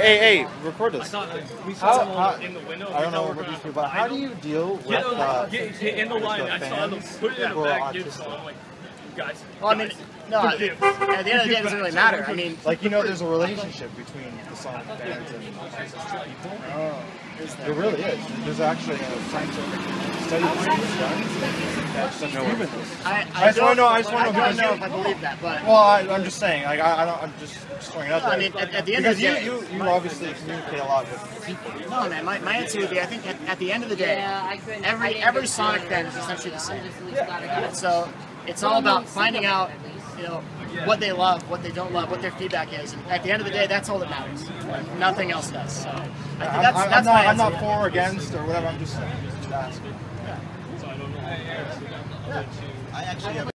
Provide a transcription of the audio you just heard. Hey, record us. We saw them in the window. I don't know what these people, but how do you deal with get in the line? I saw them put it in the back. Guys, well, I mean, no, at the end of the day, it doesn't really matter. I mean, like, you know, there's a relationship between the Sonic fans and people. Oh, there really is. There's actually a scientific study that's proven this. I just want to know if I believe that, but well, I'm just saying. Like, I'm just throwing it out there. I mean, at the end of the day, you obviously communicate a lot with people. No, man, my answer would be, I think at the end of the day, every Sonic fan is essentially the same. So. It's all about finding out, you know, what they love, what they don't love, what their feedback is. And at the end of the day, that's all that matters. Nothing else does. So I think that's my answer. I'm not for or against or whatever. I'm just asking. Yeah. I actually have.